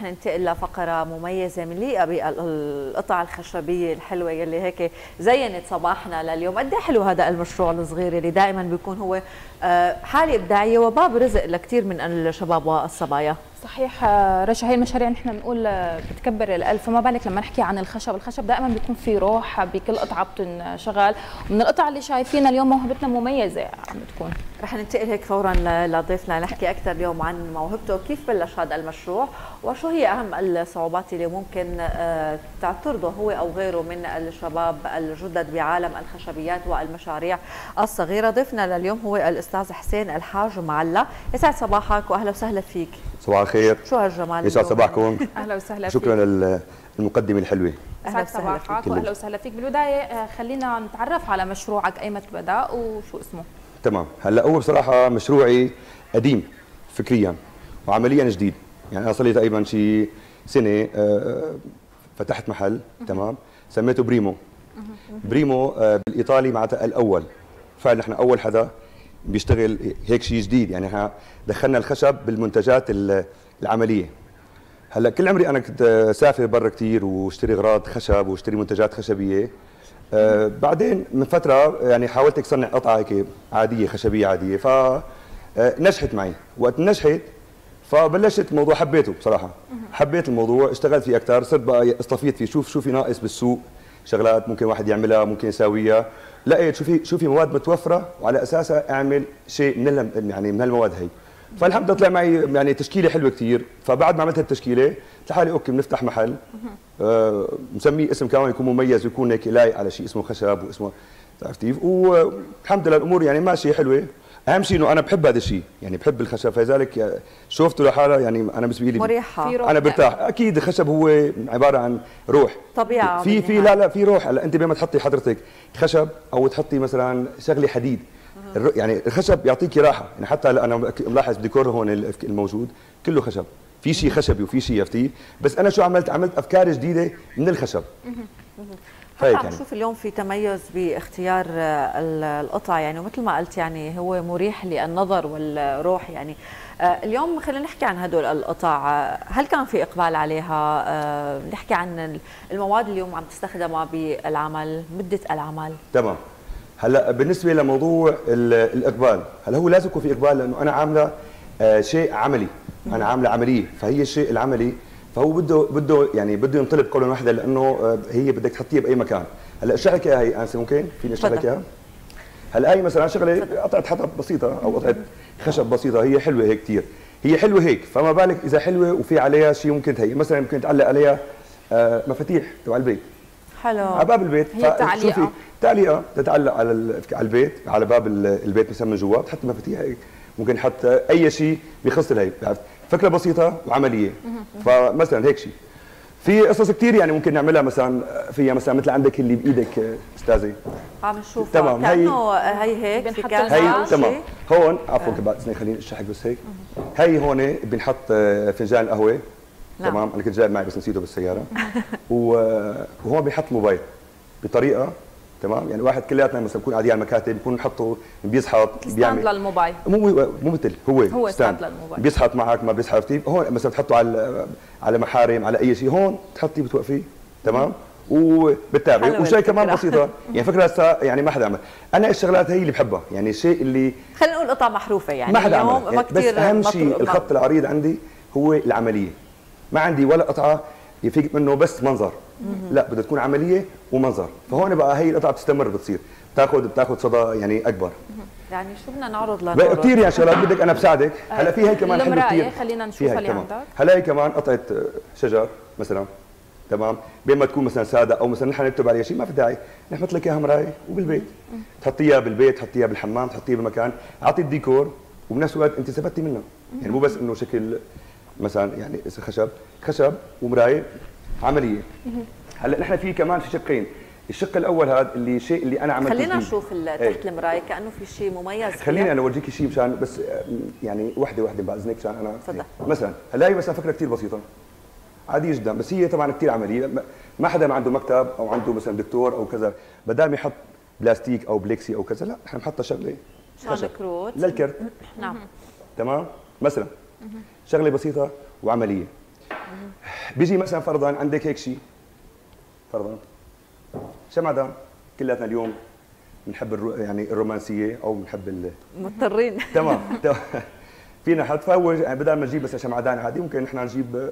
حننتقل لفقرة مميزة مليئة بالقطع الخشبية الحلوة يلي هيك زينت صباحنا لليوم. قد ايه حلو هذا المشروع الصغير اللي دائما بيكون هو حالة إبداعية وباب رزق لكثير من الشباب والصبايا. صحيح رشا، هي المشاريع نحن بنقول بتكبر القلب، فما بالك لما نحكي عن الخشب. الخشب دائما بيكون في روح بكل قطعه بتنشغل، ومن القطع اللي شايفينها اليوم موهبتنا مميزه عم بتكون. رح ننتقل هيك فورا لضيفنا نحكي اكثر اليوم عن موهبته، كيف بلش هذا المشروع وشو هي اهم الصعوبات اللي ممكن تعترضه هو او غيره من الشباب الجدد بعالم الخشبيات والمشاريع الصغيره. ضيفنا لليوم هو الاستاذ حسين الحاج معلا. يسعد صباحك واهلا وسهلا فيك. صباح الخير، شو هالجمال، يسعد صباحكم. اهلا وسهلا فيك، شكرا للمقدمه الحلوه. يسعد صباحك واهلا وسهلا فيك. بالبدايه خلينا نتعرف على مشروعك، اي متى بدا وشو اسمه؟ تمام. هلا هو بصراحه مشروعي قديم فكريا وعمليا جديد، يعني انا صار لي تقريبا شي سنه فتحت محل. تمام. سميته بريمو. بريمو بالايطالي معناتها الاول، فعلا احنا اول حدا بيشتغل هيك شيء جديد، يعني احنا دخلنا الخشب بالمنتجات العمليه. هلا كل عمري انا كنت سافر برا كثير واشتري اغراض خشب واشتري منتجات خشبيه. بعدين من فتره يعني حاولت اصنع قطعه هيك عاديه خشبيه عاديه، فنجحت معي. وقت نجحت فبلشت الموضوع، حبيته بصراحه، حبيت الموضوع، اشتغلت فيه اكثر، صرت بقى استفيد فيه، شوف شو في ناقص بالسوق، شغلات ممكن واحد يعملها ممكن يساويها، لقيت شو في مواد متوفره وعلى اساسها اعمل شيء من يعني من هالمواد هي. فالحمد لله طلع معي يعني تشكيله حلوه كثير. فبعد ما عملت هالتشكيله قلت لحالي اوكي بنفتح محل، مسميه اسم كمان يكون مميز ويكون هيك لايق على شيء اسمه خشب واسمه تعرفتي. والحمد لله الامور يعني ماشيه حلوه. اهم شيء انه انا بحب هذا الشيء، يعني بحب الخشب، فلذلك شفته لحالها يعني انا بالنسبه لي مريحه، انا برتاح. اكيد الخشب هو عباره عن روح، طبيعه، في لا في روح. هلا انت بما تحطي حضرتك خشب او تحطي مثلا شغله حديد، يعني الخشب يعطيك راحه، يعني حتى انا ملاحظ ديكور هون الموجود كله خشب، في شيء خشبي وفي شيء عرفتي. بس انا شو عملت افكار جديده من الخشب. حتى عم نشوف اليوم في تميز باختيار القطع، يعني ومثل ما قلت يعني هو مريح للنظر والروح. يعني اليوم خلينا نحكي عن هدول القطع، هل كان في إقبال عليها؟ نحكي عن المواد اليوم عم تستخدمها بالعمل، مدة العمل. تمام. هلا بالنسبة لموضوع الإقبال، هلا هو لازم يكون في إقبال، لأنه أنا عاملة شيء عملي، أنا عاملة عملية، فهي الشيء العملي فهو بده يعني بده ينطلب قولا واحده، لانه هي بدك تحطيها باي مكان. هلا الشركه هي انسه ممكن فيني اشرح اياها. هلا هي مثلا شغله قطعه حطب بسيطه او قطعه خشب بسيطه، هي حلوه هيك كثير، هي حلوه هيك، فما بالك اذا حلوه وفي عليها شيء ممكن تهيئ، مثلا ممكن تعلق عليها مفاتيح تبع البيت. حلو، على باب البيت، هي تعليقه، تعليقه تتعلق على البيت، على باب البيت مثلا من جوا تحط مفاتيح هيك، ممكن نحط اي شيء بخص الهي. فكره بسيطه وعمليه. فمثلا هيك شيء، في قصص كثير يعني ممكن نعملها، مثلا فيها مثلا مثل عندك اللي بايدك استاذه عم نشوفها. تمام. كانه هي هيك في كذا، هي تمام هون، عفوا بعد سنه خليني اشرح بس هيك. هي هون بنحط فنجان القهوه. تمام. انا كنت جايب معي بس نسيته بالسياره. وهون بنحط موبايل بطريقه، تمام، يعني واحد كلياتنا مثلا بنكون قاعدين على المكاتب بنكون نحطه بيزحط، بيعمل ستاند للموبايل، مو مثل هو ستاند للموبايل، بيزحط معك ما بيزحط. هون مثلا بتحطه على محارم، على اي شيء، هون بتحطيه بتوقفيه. تمام. وبتتابعي. وشيء كمان بسيطه يعني فكره هسه يعني ما حدا عمل. انا الشغلات هي اللي بحبها، يعني الشيء اللي خلينا نقول قطع محروفه، يعني ما حدا عمل، يعني ما كثير. بس اهم شيء الخط العريض عندي هو العمليه، ما عندي ولا قطعه يفيق منه بس منظر، لا بدها تكون عمليه ومنظر. فهون بقى هي القطعه بتستمر، بتصير بتاخذ صدى يعني اكبر. يعني شو بدنا نعرض لنا كثير يا شباب، بدك انا بساعدك. هلا في هي كمان حلوه كثير، خلينا نشوفها اللي عندك. هلا هي كمان قطعه شجر مثلا. تمام. بين ما تكون مثلا ساده او مثلا نحن نكتب عليها شيء، ما في داعي نحط لك اياها مرايه وبالبيت، تحطيها بالبيت، تحطيها بالحمام، تحطيها بالمكان، اعطي الديكور وبنفس الوقت انت استفدتي منها. يعني مو بس انه شكل مثلا يعني خشب ومرايه عمليه. هلا نحن في كمان في شقين، الشق الاول هذا اللي شيء اللي انا عملته، خلينا نشوف تحت المرايه كانه في شيء مميز. خليني انا اورجيكي شيء مشان بس يعني وحده بعد اذنك، مشان انا صدق. مثلا هلا هي مثلا فكره كثير بسيطه عاديه جدا، بس هي طبعا كثير عمليه. ما حدا ما عنده مكتب او عنده مثلا دكتور او كذا، بدل ما يحط بلاستيك او بليكسي او كذا، لا نحن بنحطها شغله خشب كروت للكرت. نعم. تمام. مثلا شغله بسيطه وعمليه. بيجي مثلا فرضا عندك هيك شيء، فرضا شمعدان، كلياتنا اليوم بنحب يعني الرومانسيه او بنحب مضطرين تمام فينا حد، فهو بدل ما نجيب بس شمعدان عادي ممكن نحن نجيب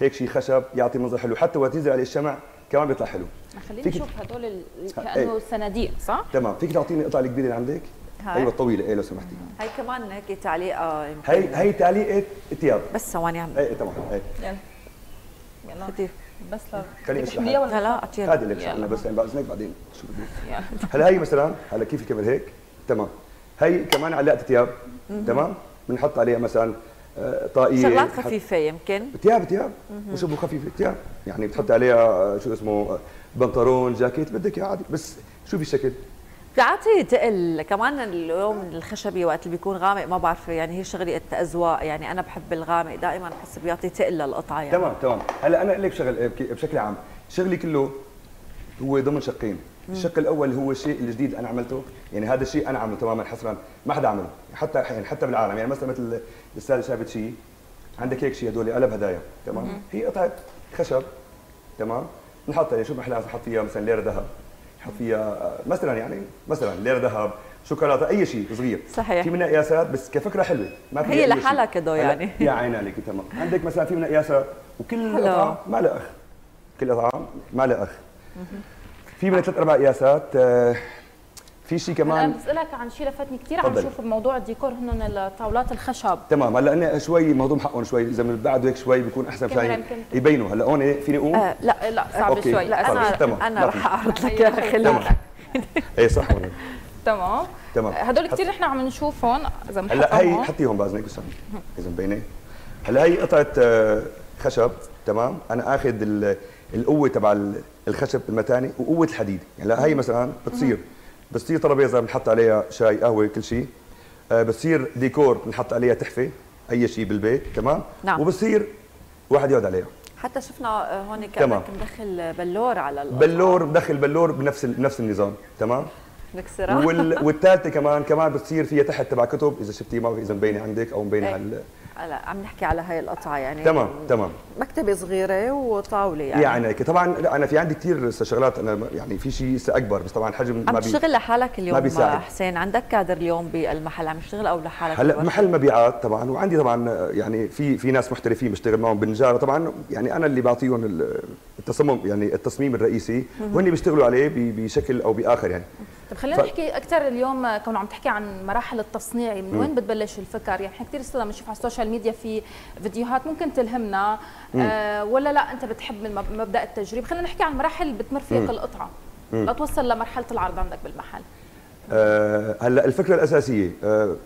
هيك شيء خشب يعطي منظر حلو، حتى وقت ينزل عليه الشمع كمان بيطلع حلو. خلينا نشوف هدول كانه صناديق صح؟ تمام، فيك تعطيني القطعه الكبيره اللي عندك؟ ايوه الطويله، ايه لو سمحتي. هي كمان هيك تعليقه، هي تعليقه ثياب بس ثواني عم ايه تمام ايه يلا يلا كثير بس لا لا لا اطيب هذه لك انا بس باذنك بعدين شو بدك. هلا هي مثلا هلا كيف كمان هيك تمام، هي كمان علقه ثياب تمام، بنحط عليها مثلا طاقيه شغلات خفيفه يمكن ثياب مش ابو خفيفه ثياب، يعني بتحط عليها شو اسمه بنطلون جاكيت بدك اياه عادي، بس شوفي الشكل بتعطي تقل. كمان اليوم الخشبي وقت اللي بيكون غامق ما بعرف، يعني هي شغله اذواق، يعني انا بحب الغامق دائما بحس بيعطي تقل للقطعه يعني. تمام هلا انا اقول لك شغل بشكل عام، شغلي كله هو ضمن شقين، الشق الاول هو الشيء الجديد انا عملته، يعني هذا الشيء انا عمله تماما حصرا ما حدا عمله حتى الحين حتى بالعالم، يعني مثلا مثل الاستاذه شافت شيء عندك هيك شيء هدول قلب هدايا تمام، هي قطعه خشب تمام بنحط عليها شو بنحلها، بنحط فيها مثلا ليره ذهب، بنحط فيها مثلا يعني مثلا ليره ذهب شوكولاته اي شيء صغير صحيح، في منها قياسات بس كفكره حلوه ما في هي لحالها كده يعني يا عيني عليك تمام. عندك مثلا في منها قياسات وكل قطعه ما لها اخ، كل قطعه ما لها اخ، في منها ثلاث اربع قياسات. في شيء كمان انا بسالك عن شيء لفتني كثير، عم نشوف بموضوع الديكور هن الطاولات الخشب تمام، هلا انا شوي مهضوم حقهم شوي، اذا من بعده هيك شوي بيكون احسن شوي يبينوا. هلا هون فيني اقوم لا صعب شوي، لا انا رح اعرض لك يا خليك اي صح تمام هدول كثير نحن عم نشوفهم، اذا بنحطهم هلا هي حطيهم باذنك بس اذا مبينه. هلا هي قطعه خشب تمام، انا اخذ القوه تبع الخشب المتانه وقوه الحديد، يعني هي مثلا بتصير ترابيزه بنحط عليها شاي قهوه كل شيء، بتصير ديكور بنحط عليها تحفه اي شيء بالبيت تمام نعم. وبصير واحد يقعد عليها، حتى شفنا هون كانك مدخل بلور على الأرض. بلور مدخل بلور بنفس النظام تمام نكسرها والثالثه كمان بتصير فيها تحت تبع كتب، اذا شفتي ما اذا مبينه عندك او مبينه على لا عم نحكي على هاي القطعه، يعني تمام مكتبه صغيره وطاوله يعني طبعا انا في عندي كثير شغلات، انا يعني في شيء اكبر بس طبعا الحجم ما بيساعد. عم تشتغل لحالك اليوم حسين؟ عندك كادر اليوم بالمحل عم يشتغل او لحالك؟ هلا محل مبيعات طبعا، وعندي طبعا يعني في ناس محترفين بشتغل معهم بالنجاره طبعا، يعني انا اللي بعطيهم التصميم الرئيسي وهن بيشتغلوا عليه بشكل او باخر يعني. طب خلينا نحكي اكثر اليوم، كون عم تحكي عن مراحل التصنيع من وين بتبلش الفكر؟ يعني كثير استاذ بنشوف على السوشيال ميديا في فيديوهات ممكن تلهمنا ولا لا انت بتحب من مبدا التجريب؟ خلينا نحكي عن المراحل اللي بتمر فيها القطعه لا توصل لمرحله العرض عندك بالمحل. هلا الفكره الاساسيه،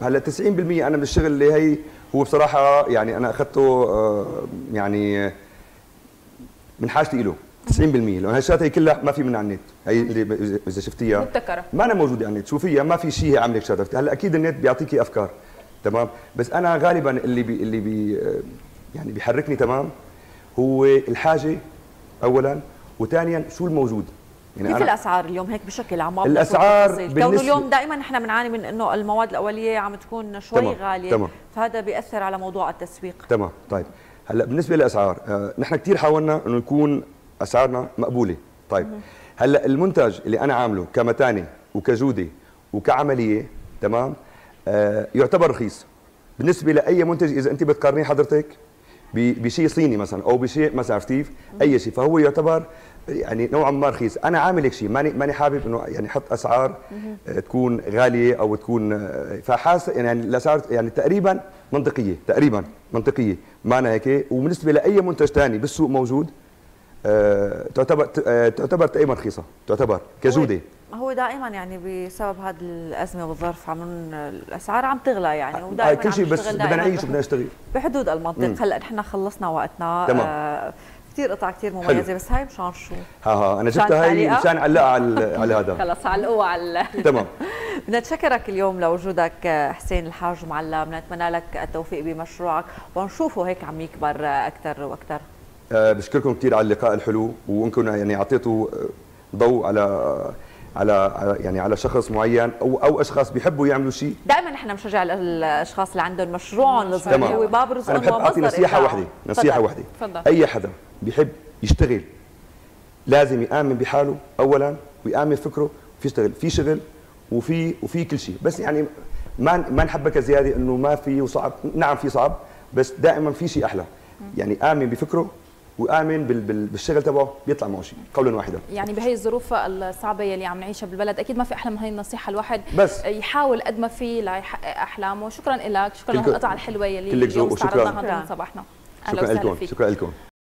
هلا 90% انا من الشغل اللي هي هو بصراحه يعني انا اخذته يعني من حاجتي له 90%، لانه هي الشغلات هي كلها ما في منها على النت، هي اللي اذا شفتيها مبتكره ما انا موجوده على النت، شوفيها ما في شيء هي عامله شغلات. هلا اكيد النت بيعطيكي افكار تمام، بس انا غالبا اللي يعني بيحركني تمام هو الحاجه اولا، وثانيا شو الموجود. يعني كيف الاسعار اليوم هيك بشكل عام؟ الاسعار كونه اليوم دائما نحن بنعاني من انه المواد الاوليه عم تكون شوي غاليه فهذا بياثر على موضوع التسويق. تمام طيب هلا بالنسبه للاسعار نحن كثير حاولنا انه نكون اسعارنا مقبوله. طيب هلا المنتج اللي انا عامله كمتانه وكجوده وكعمليه تمام يعتبر رخيص بالنسبه لاي منتج، اذا انت بتقارنيه حضرتك بشيء صيني مثلا او بشيء مثلا عرفتي اي شيء، فهو يعتبر يعني نوعا ما رخيص. انا عامل هيك شيء، ماني حابب انه يعني احط اسعار تكون غاليه او تكون فحاس، يعني الاسعار يعني تقريبا منطقيه معنا هيك. وبالنسبه لاي منتج ثاني بالسوق موجود تعتبر تقريبا رخيصه، تعتبر كجوده. هو دائما يعني بسبب هذه الازمه والظرف الاسعار عم تغلى يعني، ودائما كل شيء بس بدنا نعيش وبدنا نشتغل بحدود المنطق. هلا نحن خلصنا وقتنا تمام. كثير قطع كثير مميزه حلو. بس هاي مشان شو؟ انا جبتها هي مشان علقها على هذا خلص علقوها على تمام. بدنا نتشكرك اليوم لوجودك حسين الحاج معلا، بدنا نتمنى لك التوفيق بمشروعك ونشوفه هيك عم يكبر اكثر واكثر. بشكركم كثير على اللقاء الحلو، وانكم يعني اعطيتوا ضوء على يعني على شخص معين او اشخاص بيحبوا يعملوا شيء. دائما نحن بنشجع الاشخاص اللي عندهم مشروعهم الصغير هو باب رزقهم ومصدر. انا بحب اعطي نصيحه وحده، اي حدا بيحب يشتغل لازم يآمن بحاله أولا ويآمن بفكره فيشتغل في شغل وفي كل شيء. بس يعني ما نحبك زياده انه ما في وصعب، نعم في صعب بس دائما في شيء احلى. يعني آمن بفكره وآمن بالشغل تبعه بيطلع معه شيء قولا واحدا. يعني بهي الظروف الصعبه يلي عم نعيشها بالبلد اكيد ما في احلى من هي النصيحه، الواحد بس يحاول قد ما في ليحقق احلامه. شكرا لك، شكرا لهالقطعه الحلوه يلي استعرضناها ضمن صباحنا. اهلا وسهلا فيك. شكرا لكم.